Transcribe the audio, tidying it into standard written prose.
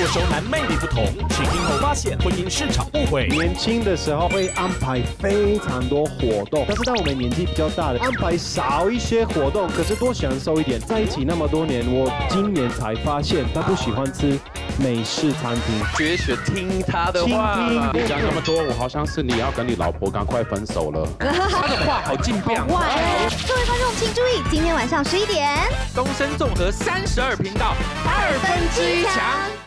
过熟男魅力不同，请听后发现婚姻市场误会。年轻的时候会安排非常多活动，但是当我们年纪比较大了，安排少一些活动，可是多享受一点。在一起那么多年，我今年才发现他不喜欢吃美式餐厅，绝学听他的话。你讲那么多，我好像是你要跟你老婆赶快分手了。他的话好劲爆。各位观众请注意，今天晚上11点，东森综合32频道2分之1强。